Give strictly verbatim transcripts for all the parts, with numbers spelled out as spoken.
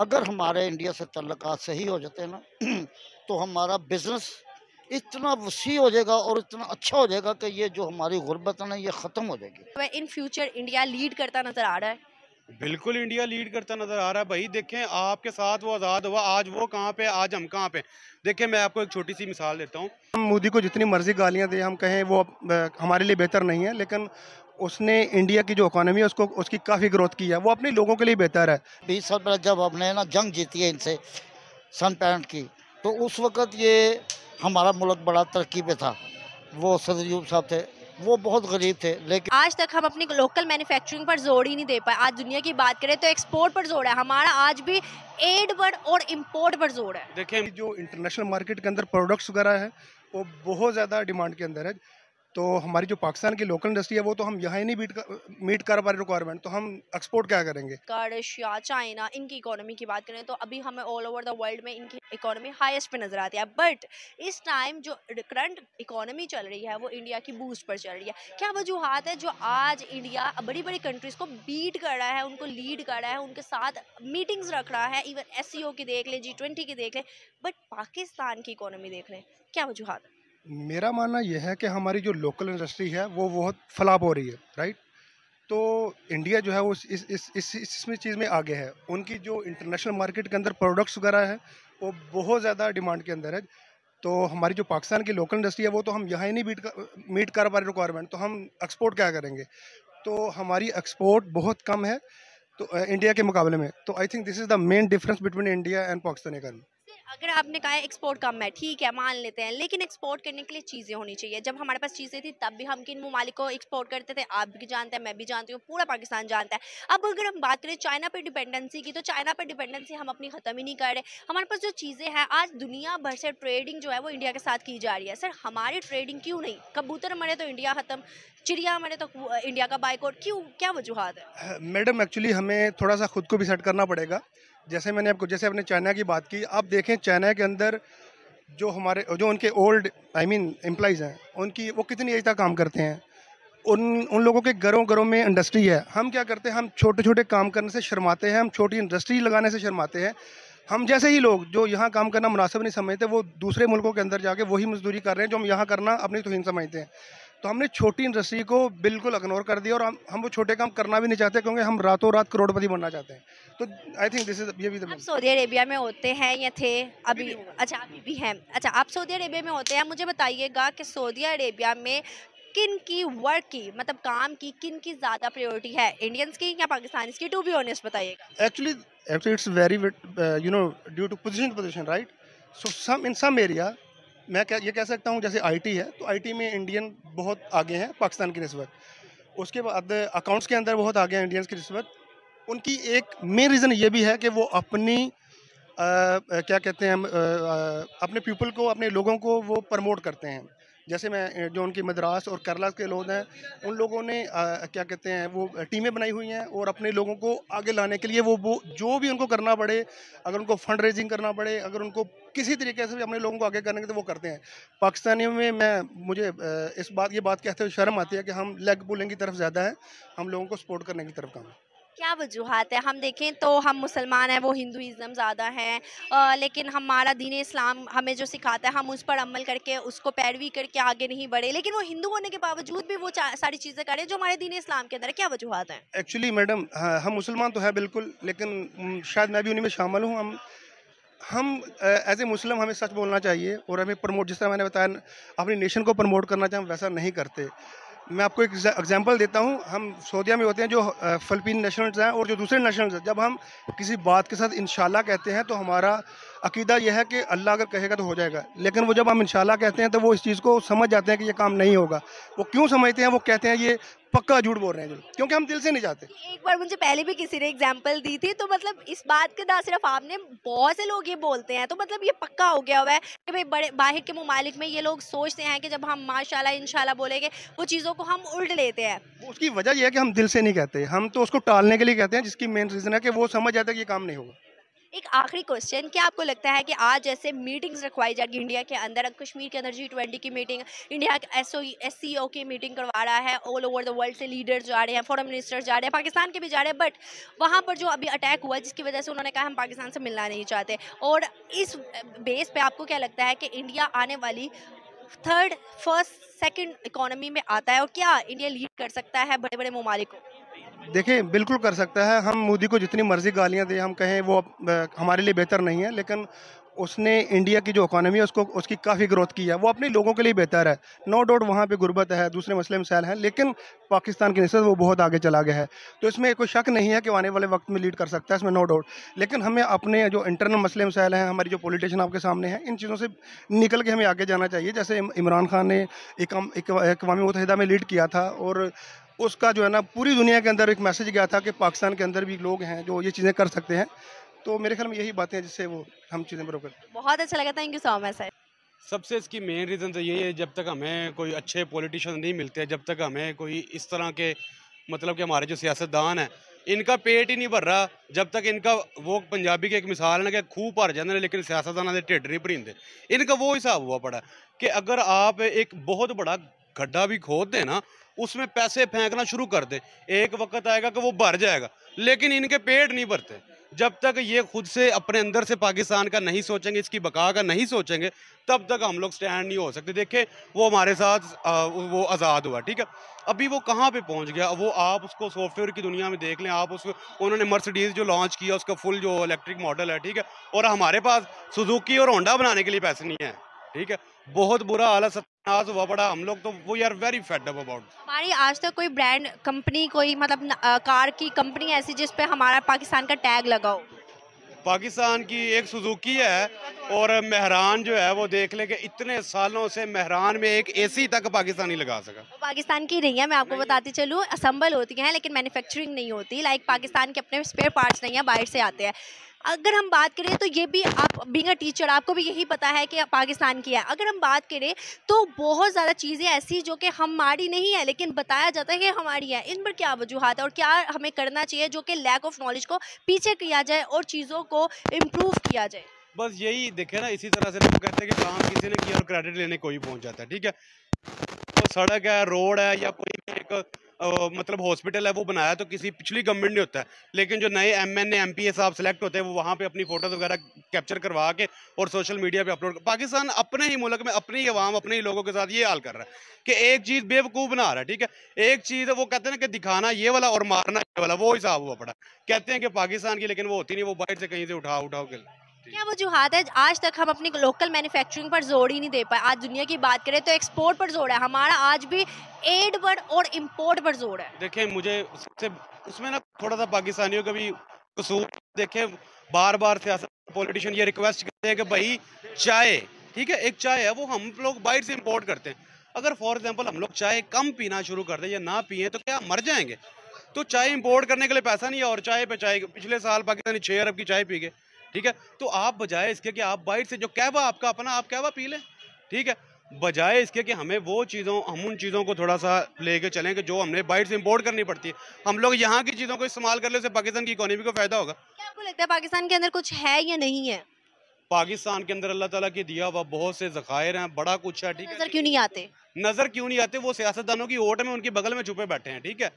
अगर हमारे इंडिया से तल्लक़ात सही हो जाते ना तो हमारा बिज़नेस इतना वसी हो जाएगा और इतना अच्छा हो जाएगा कि ये जो हमारी गुर्बत है ना ये ख़त्म हो जाएगी। इन फ्यूचर इंडिया लीड करता नज़र आ रहा है। बिल्कुल इंडिया लीड करता नज़र आ रहा है। भाई देखें आपके साथ वो आज़ाद हुआ, आज वो कहाँ पे, आज हम कहाँ पे। देखें मैं आपको एक छोटी सी मिसाल देता हूँ। हम मोदी को जितनी मर्जी गालियाँ दें, हम कहें वो हमारे लिए बेहतर नहीं है, लेकिन उसने इंडिया की जो इकोनॉमी है उसको उसकी काफ़ी ग्रोथ की है, वो अपने लोगों के लिए बेहतर है। बीस साल पहले जब हमने ना जंग जीती है इनसे सन पैंट की, तो उस वक़्त ये हमारा मुल्क बड़ा तरक्की पे था। वो सदर अयूब साहब थे, वो बहुत गरीब थे, लेकिन आज तक हम अपनी लोकल मैन्युफैक्चरिंग पर जोर ही नहीं दे पाए। आज दुनिया की बात करें तो एक्सपोर्ट पर जोर है हमारा, आज भी एड पर और इंपोर्ट पर जोर है। देखिए जो इंटरनेशनल मार्केट के अंदर प्रोडक्ट्स वगैरह है वो बहुत ज़्यादा डिमांड के अंदर है, तो हमारी जो पाकिस्तान की लोकल इंडस्ट्री है वो तो हम यहाँ ही नहीं मीट कर मीट कर पा रहे रिक्वायरमेंट, तो हम एक्सपोर्ट क्या करेंगे। रशिया, चाइना, इनकी इकोनॉमी की बात करें तो अभी हमें ऑल ओवर द वर्ल्ड में इनकी इकोनॉमी हाईएस्ट पे नज़र आती है, बट इस टाइम जो करंट इकोनॉमी चल रही है वो इंडिया की बूस्ट पर चल रही है। क्या वजूहत है जो आज इंडिया बड़ी बड़ी कंट्रीज़ को बीट कर रहा है, उनको लीड कर रहा है, उनके साथ मीटिंग्स रख रहा है, इवन एस सी ओ की देख लें, जी ट्वेंटी की देख लें, बट पाकिस्तान की इकोनॉमी देख लें, क्या वजूहत है? मेरा मानना यह है कि हमारी जो लोकल इंडस्ट्री है वो बहुत फ्लॉप हो रही है, राइट। तो इंडिया जो है वो इस इस इस इस, इस में चीज़ में आगे है। उनकी जो इंटरनेशनल मार्केट के अंदर प्रोडक्ट्स वगैरह है वो बहुत ज़्यादा डिमांड के अंदर है, तो हमारी जो पाकिस्तान की लोकल इंडस्ट्री है वो तो हम यहाँ ही नहीं मीट कर मीट कर पा रहे रिक्वायरमेंट, तो हम एक्सपोर्ट क्या करेंगे। तो हमारी एक्सपोर्ट बहुत कम है तो इंडिया के मुकाबले में, तो I think this is the main difference between India and Pakistan economy. अगर आपने कहा है एक्सपोर्ट कम है, ठीक है मान लेते हैं, लेकिन एक्सपोर्ट करने के लिए चीज़ें होनी चाहिए। जब हमारे पास चीज़ें थी तब भी हम किन ममालिक को एक्सपोर्ट करते थे, आप भी जानते हैं, मैं भी जानती हूँ, पूरा पाकिस्तान जानता है। अब अगर हम बात करें चाइना पर डिपेंडेंसी की, तो चाइना पर डिपेंडेंसी हम अपनी ख़त्म ही नहीं कर रहे। हमारे पास जो चीज़ें हैं आज दुनिया भर से ट्रेडिंग जो है वो इंडिया के साथ की जा रही है। सर हमारी ट्रेडिंग क्यों नहीं? कबूतर मरे तो इंडिया ख़त्म, चिड़िया मरे तो इंडिया का बाइकआउट, क्यों, क्या वजूहत है? मैडम एक्चुअली हमें थोड़ा सा खुद को भी सेट करना पड़ेगा। जैसे मैंने आपको जैसे आपने चाइना की बात की, आप देखें चाइना के अंदर जो हमारे जो उनके ओल्ड आई मीन एम्प्लॉइज़ हैं उनकी वो कितनी एज तक काम करते हैं, उन उन लोगों के घरों घरों में इंडस्ट्री है। हम क्या करते हैं, हम छोटे छोटे काम करने से शर्माते हैं, हम छोटी इंडस्ट्री लगाने से शर्माते हैं। हम जैसे ही लोग जो यहाँ काम करना मुनासिब नहीं समझते वो दूसरे मुल्कों के अंदर जाके वही मजदूरी कर रहे हैं जो हम यहाँ करना अपनी तौहीन समझते हैं। तो हमने छोटी इंडस्ट्री को बिल्कुल इग्नोर कर दिया और हम हम वो छोटे काम करना भी नहीं चाहते क्योंकि हम रातों रात करोड़पति बनना चाहते हैं। तो आई थिंक दिस इज ये भी द। सऊदी अरेबिया में होते हैं या थे अभी भी भी अच्छा अभी भी हैं। अच्छा आप सऊदी अरेबिया में होते हैं, मुझे बताइएगा कि सऊदी अरेबिया में किन की वर्क की मतलब काम की किन की ज़्यादा प्रायोरिटी है, इंडियंस की या पाकिस्तानीज की? टू बी ऑनेस्ट बताइएगा। Actually actually it's very you know due to position position right. So some in some area मैं कह ये कह सकता हूँ जैसे आईटी है तो आईटी में इंडियन बहुत आगे हैं पाकिस्तान की नस्बत। उसके बाद अकाउंट्स के अंदर बहुत आगे हैं इंडियंस की नस्बत। उनकी एक मेन रीज़न ये भी है कि वो अपनी आ, क्या कहते हैं आ, अपने पीपल को अपने लोगों को वो प्रमोट करते हैं। जैसे मैं जो उनकी मद्रास और केरला के लोग हैं उन लोगों ने आ, क्या कहते हैं वो टीमें बनाई हुई हैं और अपने लोगों को आगे लाने के लिए वो वो जो भी उनको करना पड़े, अगर उनको फंड रेजिंग करना पड़े, अगर उनको किसी तरीके से भी अपने लोगों को आगे करने के तो वो करते हैं। पाकिस्तानियों में मैं मुझे इस बात ये बात कहते हुए शर्म आती है कि हम लेग पुलिंग की तरफ ज़्यादा है, हम लोगों को सपोर्ट करने की तरफ काम। क्या वजूहत है? हम देखें तो हम मुसलमान हैं, वो हिंदुइज़्म ज़्यादा है, आ, लेकिन हमारा दीन इस्लाम हमें जो सिखाता है हम उस पर अमल करके उसको पैरवी करके आगे नहीं बढ़े, लेकिन वो हिंदू होने के बावजूद भी वो सारी चीज़ें करें जो हमारे दीन इस्लाम के अंदर। क्या वजूहत है? एक्चुअली मैडम हम मुसलमान तो है बिल्कुल, लेकिन शायद मैं भी उन्हीं में शामिल हूँ। हम हम एज ए मुस्लिम हमें सच बोलना चाहिए और हमें प्रमोट, जिस तरह मैंने बताया अपनी नेशन को प्रमोट करना चाहिए, हम वैसा नहीं करते। मैं आपको एक एग्जांपल देता हूं। हम सऊदीया में होते हैं जो फिलिपीन नेशनल्स हैं और जो दूसरे नेशनल्स हैं, जब हम किसी बात के साथ इंशाल्लाह कहते हैं तो हमारा अकीदा यह है कि अल्लाह अगर कहेगा तो हो जाएगा, लेकिन वो जब हम इंशाल्लाह कहते हैं तो वो इस चीज़ को समझ जाते हैं कि ये काम नहीं होगा। वो क्यों समझते हैं? वो कहते हैं ये पक्का झूठ बोल रहे हैं, क्योंकि हम दिल से नहीं जाते। एक बार मुझे पहले भी किसी ने एग्जांपल दी थी, तो मतलब इस बात के ना सिर्फ आपने, बहुत से लोग ये बोलते हैं, तो मतलब ये पक्का हो गया हुआ है कि भाई बड़े बाहर के मुमालिक में ये लोग सोचते हैं कि जब हम माशाल्लाह इंशाल्लाह बोलेंगे वो चीज़ों को हम उल्ट लेते हैं। उसकी वजह यह है कि हम दिल से नहीं कहते, हम तो उसको टालने के लिए कहते हैं, जिसकी मेन रीज़न है कि वो समझ जाता है कि ये काम नहीं होगा। एक आखिरी क्वेश्चन, क्या आपको लगता है कि आज जैसे मीटिंग्स रखवाई जाएगी इंडिया के अंदर, कश्मीर के अंदर जी ट्वेंटी की meeting, India S C O की मीटिंग करवा रहा है, ऑल ओवर द वर्ल्ड से लीडर्स जा रहे हैं, फॉरेन मिनिस्टर्स जा रहे हैं, पाकिस्तान के भी जा रहे हैं, बट वहाँ पर जो अभी अटैक हुआ जिसकी वजह से उन्होंने कहा हम पाकिस्तान से मिलना नहीं चाहते, और इस बेस पर आपको क्या लगता है कि इंडिया आने वाली थर्ड फर्स्ट सेकंड इकोनॉमी में आता है और क्या इंडिया लीड कर सकता है बड़े बड़े मुमालिक को? देखिए बिल्कुल कर सकता है। हम मोदी को जितनी मर्जी गालियां दें, हम कहें वो हमारे लिए बेहतर नहीं है, लेकिन उसने इंडिया की जो इकोनॉमी है उसको उसकी काफ़ी ग्रोथ की है, वो अपने लोगों के लिए बेहतर है, नो डाउट। वहाँ पे गुर्बत है, दूसरे मसले मसाइल हैं, लेकिन पाकिस्तान की नस्बत वो बहुत आगे चला गया है, तो इसमें कोई शक नहीं है कि आने वाले वक्त में लीड कर सकता है, इसमें नो डाउट। लेकिन हमें अपने जो इंटरनल मसले मसाइल हैं, हमारी जो पॉलिटिशियन आपके सामने हैं, इन चीज़ों से निकल के हमें आगे जाना चाहिए। जैसे इमरान खान ने अक़वाम मुत्तहिदा में लीड किया था और उसका जो है ना पूरी दुनिया के अंदर एक मैसेज गया था कि पाकिस्तान के अंदर भी लोग हैं जो ये चीज़ें कर सकते हैं, तो मेरे ख्याल में यही बातें हैं जिससे वो हम चीज़ें बरोबर। बहुत अच्छा लगा, thank you so much sir. सबसे इसकी मेन रीज़न तो यही है, जब तक हमें कोई अच्छे पॉलिटिशियन नहीं मिलते, जब तक हमें कोई इस तरह के मतलब कि हमारे जो सियासतदान हैं इनका पेट ही नहीं भर रहा, जब तक इनका वो पंजाबी की एक मिसाल है कि खूह भर जाते हैं लेकिन सियासतदान के ढिड नहीं भरींदे, इनका वो हिसाब हुआ पड़ा कि अगर आप एक बहुत बड़ा गड्ढा भी खोद दें ना, उसमें पैसे फेंकना शुरू कर दें, एक वक्त आएगा कि वो भर जाएगा, लेकिन इनके पेट नहीं भरते। जब तक ये खुद से अपने अंदर से पाकिस्तान का नहीं सोचेंगे, इसकी बका का नहीं सोचेंगे, तब तक हम लोग स्टैंड नहीं हो सकते। देखें वो हमारे साथ आ, वो आज़ाद हुआ, ठीक है, अभी वो कहाँ पे पहुँच गया, वो आप उसको सॉफ्टवेयर की दुनिया में देख लें, आप उस उन्होंने मर्सिडीज़ जो लॉन्च किया उसका फुल जो इलेक्ट्रिक मॉडल है, ठीक है, और हमारे पास सुजुकी और होंडा बनाने के लिए पैसे नहीं है, ठीक है, बहुत बुरा आला सत्यानाश हुआ पड़ा। हम लोग तो वो यार वेरी फेड अप अबाउट। हमारी आज तक कोई ब्रांड कंपनी, कोई मतलब आ, कार की कंपनी ऐसी जिस पे हमारा पाकिस्तान का टैग लगा हो। पाकिस्तान की एक सुजुकी है और मेहरान जो है वो देख ले कि इतने सालों से मेहरान में एक एसी तक पाकिस्तानी लगा सका। पाकिस्तान की नहीं है, मैं आपको बताती चलूँ, असम्बल होती है लेकिन मैन्युफैक्चरिंग नहीं होती, लाइक पाकिस्तान के अपने स्पेयर पार्ट्स नहीं है, बाहर से आते हैं। अगर हम बात करें तो ये भी आप बीइंग अ टीचर आपको भी यही पता है कि पाकिस्तान की है। अगर हम बात करें तो बहुत ज़्यादा चीज़ें ऐसी जो कि हमारी नहीं है लेकिन बताया जाता है कि हमारी है, इन पर क्या वजूहत है और क्या हमें करना चाहिए जो कि लैक ऑफ नॉलेज को पीछे किया जाए और चीज़ों को इम्प्रूव किया जाए? बस यही देखे ना, इसी तरह से लोग कहते हैं कि काम किसी ने किया और क्रेडिट लेने को ही पहुँच जाता है, ठीक है, तो सड़क है, रोड है, या कोई भी एक Uh, मतलब हॉस्पिटल है, वो बनाया तो किसी पिछली गवर्नमेंट ने होता है, लेकिन जो नए M N M P A साहब सेलेक्ट होते हैं वो वहाँ पे अपनी फोटोज वगैरह कैप्चर करवा के और सोशल मीडिया पे अपलोड। पाकिस्तान अपने ही मुल्क में अपने ही अवाम अपने ही लोगों के साथ ये हाल कर रहा है कि एक चीज़ बेवकूफ़ बना रहा है, ठीक है, एक चीज़ वो कहते हैं ना कि दिखाना ये वाला और मारना ये वाला, वो हिसाब हुआ पड़ा, कहते हैं कि पाकिस्तान की, लेकिन वो होती नहीं, वो बाहर से कहीं से उठा उठाओ के। क्या वजूहत है आज तक हम अपनी लोकल मैन्युफैक्चरिंग पर जोर ही नहीं दे पाए? आज दुनिया की बात करें तो एक्सपोर्ट पर जोर है हमारा, आज भी एड पर और इंपोर्ट पर जोर है। देखिए मुझे सबसे उसमें ना थोड़ा सा पाकिस्तानियों का भी कसूर, देखें बार बार सियासत पॉलिटिशियन ये रिक्वेस्ट करते हैं कि भाई चाय, ठीक है, एक चाय है वो हम लोग बाहर से इम्पोर्ट करते हैं, अगर फॉर एग्जाम्पल हम लोग चाय कम पीना शुरू कर दें या ना पिए तो क्या मर जाएंगे? तो चाय इम्पोर्ट करने के लिए पैसा नहीं है और चाय पे चाय, पिछले साल पाकिस्तानी छः अरब की चाय पी गए, ठीक है, तो आप बजाय इसके कि आप बाइट से जो कहवा आपका अपना आप कहवा पी लें, ठीक है, बजाय इसके कि हमें वो चीज़ों हम उन चीज़ों को थोड़ा सा लेके चलें कि जो हमने बाइट से इंपोर्ट करनी पड़ती है, हम लोग यहाँ की चीज़ों को इस्तेमाल कर ले, उससे पाकिस्तान की इकोनॉमी को फायदा होगा। क्या आपको लगता है पाकिस्तान के अंदर कुछ है या नहीं है? पाकिस्तान के अंदर अल्लाह ताला की दिया हुआ बहुत से ज़खायर हैं, बड़ा कुछ है, ठीक है, नज़र क्यों नहीं आते? नज़र क्यों नहीं आते? वो सियासतदानों की ओट में उनके बगल में छुपे बैठे हैं, ठीक है,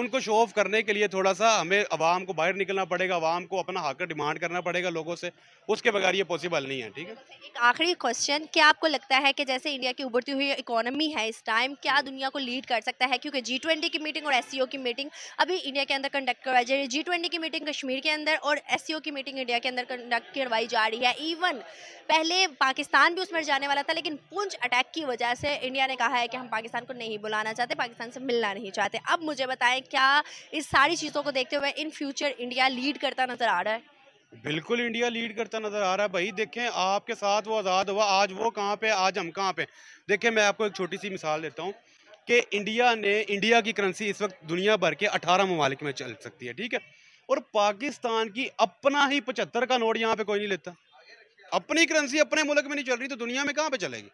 उनको शो ऑफ करने के लिए थोड़ा सा हमें आवाम को बाहर निकलना पड़ेगा, आवाम को अपना हक डिमांड करना पड़ेगा लोगों से, उसके बगैर ये पॉसिबल नहीं है, ठीक है। एक आखिरी क्वेश्चन, क्या आपको लगता है कि जैसे इंडिया की उभरती हुई इकोनॉमी है इस टाइम, क्या दुनिया को लीड कर सकता है? क्योंकि जी ट्वेंटी की मीटिंग और एस सी ओ की मीटिंग अभी इंडिया के अंदर कंडक्ट करवाई जा रही है, जी ट्वेंटी की मीटिंग कश्मीर के अंदर और एस सी ओ की मीटिंग इंडिया के अंदर कंडक्ट करवाई जा रही है। इवन पहले पाकिस्तान भी उसमें जाने वाला था लेकिन पुंछ अटैक की वजह से इंडिया ने कहा है कि हम पाकिस्तान को नहीं बुलाना चाहते, पाकिस्तान से मिलना नहीं चाहते। अब मुझे बताएं क्या इस सारी चीज़ों को देखते हुए इन फ्यूचर इंडिया लीड करता नजर आ रहा है? बिल्कुल इंडिया लीड करता नजर आ रहा है भाई, देखें आपके साथ वो आज़ाद हुआ, आज वो कहाँ पे, आज हम कहाँ पे। देखें मैं आपको एक छोटी सी मिसाल देता हूँ कि इंडिया ने इंडिया की करेंसी इस वक्त दुनिया भर के अठारह ममालिक में चल सकती है, ठीक है, और पाकिस्तान की अपना ही पचहत्तर का नोट यहाँ पे कोई नहीं लेता, अपनी करेंसी अपने मुल्क में नहीं चल रही तो दुनिया में कहाँ पे चलेगी,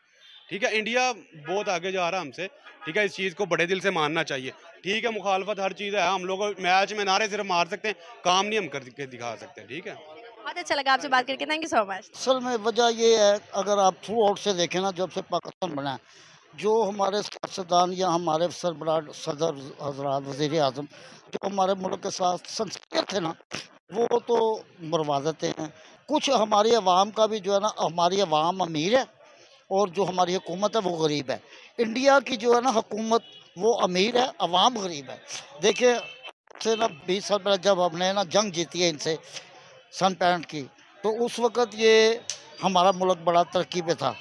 ठीक है। इंडिया बहुत आगे जा रहा है हमसे, ठीक है, इस चीज़ को बड़े दिल से मानना चाहिए, ठीक है, मुखालफत हर चीज़ है, हम लोग मैच में नारे सिर्फ मार सकते हैं, काम नहीं हम करके दिखा सकते, ठीक है। बहुत अच्छा लगा आपसे बात करके, थैंक यू सो मच। असल में वजह ये है, अगर आप थ्रू आउट से देखें ना, जब से पाकिस्तान बना जो हमारे सियासतदान या हमारे सरबराह सदर हजरात वज़ीर आज़म जो हमारे मुल्क के साथ संस्कृत थे ना, वो तो मरवा देते हैं। कुछ हमारी आवाम का भी जो है ना, हमारी आवाम अमीर है और जो हमारी हुकूमत है वो गरीब है। इंडिया की जो है ना हुकूमत वो अमीर है, आवाम गरीब है। देखिए से ना बीस साल पहले जब हमने ना जंग जीती है इनसे सन पैंट की, तो उस वक़्त ये हमारा मुल्क बड़ा तरक्की पे था।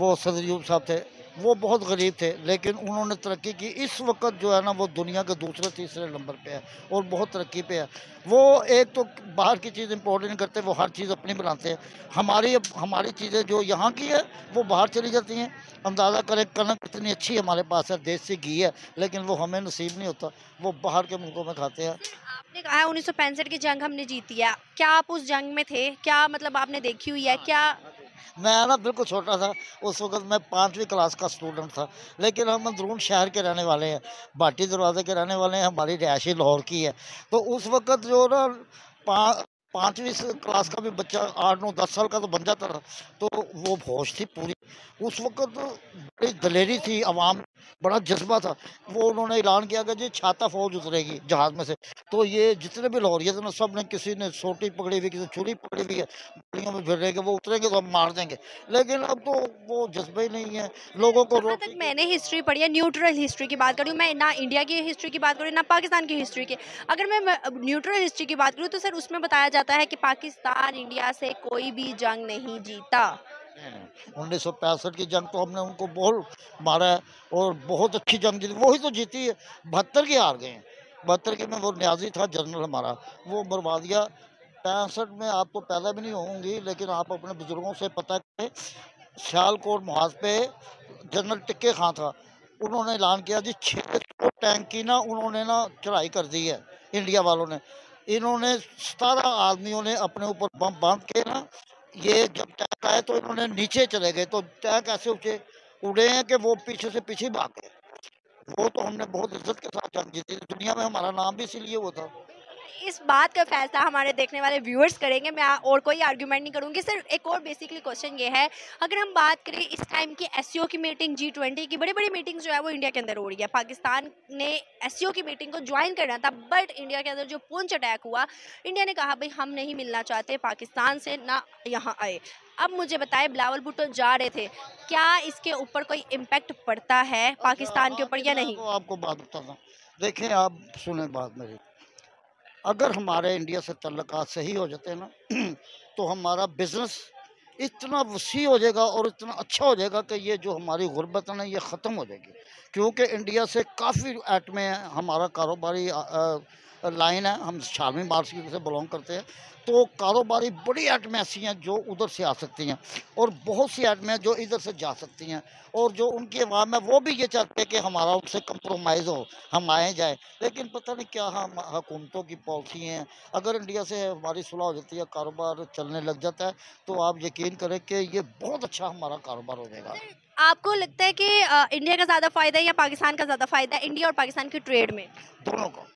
वो सदर यूब साहब थे, वो बहुत गरीब थे, लेकिन उन्होंने तरक्की की। इस वक्त जो है ना वो दुनिया के दूसरे तीसरे नंबर पे है और बहुत तरक्की पे है। वो एक तो बाहर की चीज़ इम्पोर्ट नहीं करते, वो हर चीज़ अपनी बनाते हैं। हमारी हमारी चीज़ें जो यहाँ की है वो बाहर चली जाती हैं। अंदाज़ा करें कनक कितनी अच्छी हमारे पास है, देसी घी है, लेकिन वो हमें नसीब नहीं होता, वो बाहर के मुल्कों में खाते हैं। आपने कहा है उन्नीस सौ पैंसठ की जंग हमने जीती है, क्या आप उस जंग में थे? क्या मतलब आपने देखी हुई है? क्या मैं ना बिल्कुल छोटा था उस वक़्त, मैं पाँचवीं क्लास का स्टूडेंट था, लेकिन हम अंदरून शहर के रहने वाले हैं, भाटी दरवाजे के रहने वाले हैं, हमारी रिहायशी लाहौर की है। तो उस वक़्त जो ना पा पाँचवीं क्लास का भी बच्चा, आठ नौ दस साल का तो बन जाता था, तो वो होश थी पूरी उस वक़्त, बड़ी दलेरी थी आवाम, बड़ा जज्बा था। वो उन्होंने ऐलान किया कि जी छाता फौज उतरेगी जहाज़ में से, तो ये जितने भी लाहौरियत ना सब ने, किसी ने सोटी पकड़ी हुई, किसी ने छुरी पकड़ी हुई है, गलियों में फिर रहे कि वो उतरेंगे तो हम मार देंगे। लेकिन अब तो वो जज्बा ही नहीं है लोगों को। रोक तक मैंने हिस्ट्री पढ़ी है, न्यूट्रल हिस्ट्री की बात करूँ मैं, ना इंडिया की हिस्ट्री की बात करूँ ना पाकिस्तान की हिस्ट्री की। अगर मैं न्यूट्रल हिस्ट्री की बात करूँ तो सर उसमें बताया जाता है कि पाकिस्तान इंडिया से कोई भी जंग नहीं जीता। उन्नीस सौ पैंसठ की जंग तो हमने उनको बहुत मारा है और बहुत अच्छी जंग जीती, वही तो जीती है। बहत्तर के हार गए हैं, बहत्तर के में वो न्याजी था जनरल हमारा, वो मरवा दिया। पैंसठ में आप तो पैदा भी नहीं होंगी, लेकिन आप अपने बुजुर्गों से पता करें, सियालकोट महाज पे जनरल टिक्के खां था, उन्होंने ऐलान किया जी छः सौ टैंक की ना उन्होंने ना चढ़ाई कर दी है इंडिया वालों ने। इन्होंने सतारह आदमियों ने अपने ऊपर बम बांध के ना, ये जब टैंक आए तो इन्होंने नीचे चले गए, तो टैंक ऐसे ऊँचे उड़े हैं कि वो पीछे से पीछे भाग गए। वो तो हमने बहुत इज्जत के साथ जंग जीती, दुनिया में हमारा नाम भी इसीलिए वो था। इस बात का फैसला हमारे देखने वाले व्यूअर्स करेंगे, मैं और कोई आर्ग्यूमेंट नहीं करूंगी। सर एक और बेसिकली क्वेश्चन ये है, अगर हम बात करें इस टाइम की एससीओ की मीटिंग, जी ट्वेंटी की, बड़ी बड़ी मीटिंग जो है वो इंडिया के अंदर हो रही है। पाकिस्तान ने एससीओ की मीटिंग को ज्वाइन करना था, बट इंडिया के अंदर जो पुंछ अटैक हुआ, इंडिया ने कहा भाई हम नहीं मिलना चाहते पाकिस्तान से, ना यहाँ आए। अब मुझे बताएं, बिलावल भुट्टो जा रहे थे, क्या इसके ऊपर कोई इम्पैक्ट पड़ता है पाकिस्तान के ऊपर या नहीं? आपको बात बताना, देखें आप सुने बात मेरी, अगर हमारे इंडिया से तल्लक़ात सही हो जाते हैं ना, तो हमारा बिज़नेस इतना वसी हो जाएगा और इतना अच्छा हो जाएगा कि ये जो हमारी गुर्बत है ना ये ख़त्म हो जाएगी। क्योंकि इंडिया से काफ़ी ऐट में हमारा कारोबारी लाइन है, हम शार्मी मार्केट से बिलोंग करते हैं, तो कारोबारी बड़ी ऐट में ऐसी हैं जो उधर से आ सकती हैं और बहुत सी ऐट में हैं जो इधर से जा सकती हैं। और जो उनकी आवाम है वो भी ये चाहते हैं कि हमारा उनसे कंप्रोमाइज़ हो, हम आए जाएँ, लेकिन पता नहीं क्या हम हुकूमतों की पॉलिसी हैं। अगर इंडिया से हमारी सुलह हो जाती है, कारोबार चलने लग जाता है, तो आप यकीन करें कि ये बहुत अच्छा हमारा कारोबार हो जाएगा। आपको लगता है कि इंडिया का ज़्यादा फ़ायदा है या पाकिस्तान का ज़्यादा फ़ायदा है इंडिया और पाकिस्तान की ट्रेड में? दोनों का,